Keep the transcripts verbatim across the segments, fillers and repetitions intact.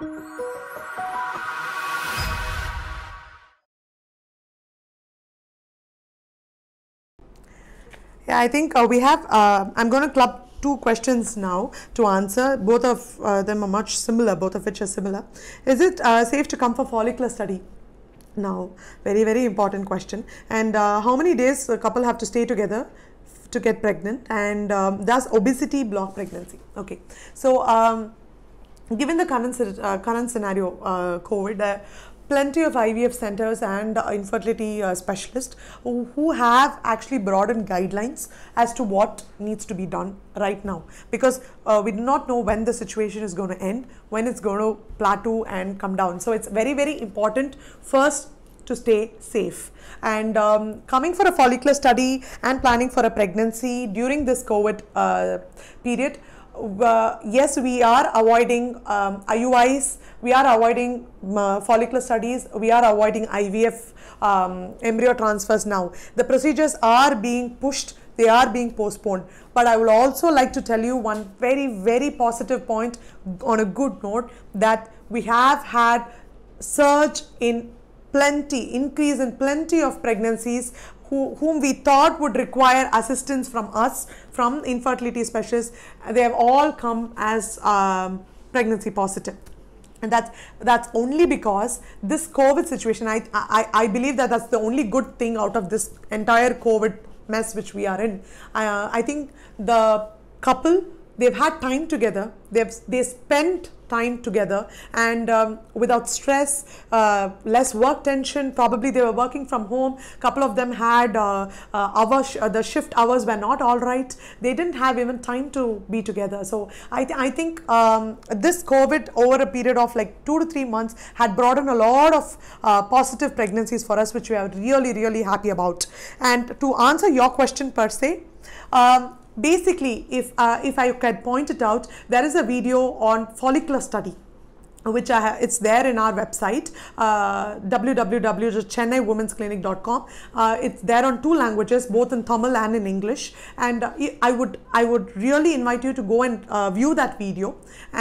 Yeah, I think uh, we have, uh, I'm going to club two questions now to answer. Both of uh, them are much similar, both of which are similar. Is it uh, safe to come for follicular study? Now, very, very important question. And uh, how many days a couple have to stay together to get pregnant? And um, does obesity block pregnancy? Okay, so um, given the current, uh, current scenario, uh, COVID, uh, plenty of I V F centers and infertility uh, specialists who, who have actually broadened guidelines as to what needs to be done right now, because uh, we do not know when the situation is going to end, when it's going to plateau and come down. So it's very, very important first to stay safe. And um, coming for a follicular study and planning for a pregnancy during this COVID uh, period, Uh, yes, we are avoiding um, I U Is, we are avoiding uh, follicular studies, we are avoiding I V F, um, embryo transfers now. The procedures are being pushed, they are being postponed. But I would also like to tell you one very, very positive point on a good note, that we have had surge in plenty, increase in plenty of pregnancies whom we thought would require assistance from us, from infertility specialists. They have all come as um, pregnancy positive. And that's, that's only because this COVID situation, I, I, I believe that that's the only good thing out of this entire COVID mess which we are in. Uh, I think the couple, they've had time together, they've they spent time together, and um, without stress, uh, less work tension. Probably they were working from home. Couple of them had uh, uh, hour sh uh, the shift hours were not all right. They didn't have even time to be together. So I, th I think um, this COVID over a period of like two to three months had brought in a lot of uh, positive pregnancies for us, which we are really, really happy about. And to answer your question per se, um, basically, if uh, if I could point it out, there is a video on follicular study, which I ha it's there in our website, uh, w w w dot chennai womens clinic dot com. Uh, it's there on two languages, both in Tamil and in English. And uh, I would I would really invite you to go and uh, view that video.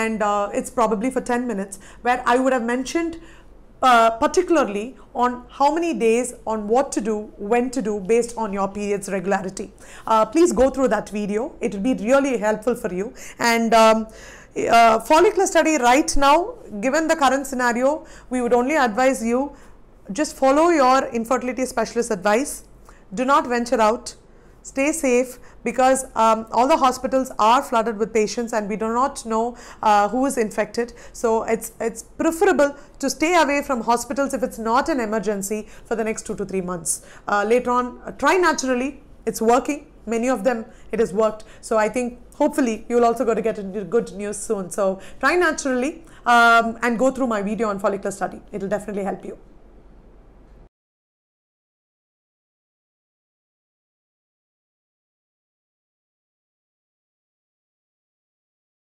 And uh, it's probably for ten minutes, where I would have mentioned Uh, particularly on how many days, on what to do, when to do based on your period's regularity. Uh, please go through that video. It will be really helpful for you. And um, uh, follicular study right now, given the current scenario, we would only advise you, just follow your infertility specialist advice. Do not venture out. Stay safe, because um, all the hospitals are flooded with patients and we do not know uh, who is infected. So it's, it's preferable to stay away from hospitals if it's not an emergency for the next two to three months. Uh, later on, uh, try naturally. It's working. Many of them, it has worked. So I think hopefully you'll also go to get into good news soon. So try naturally um, and go through my video on follicular study. It will definitely help you.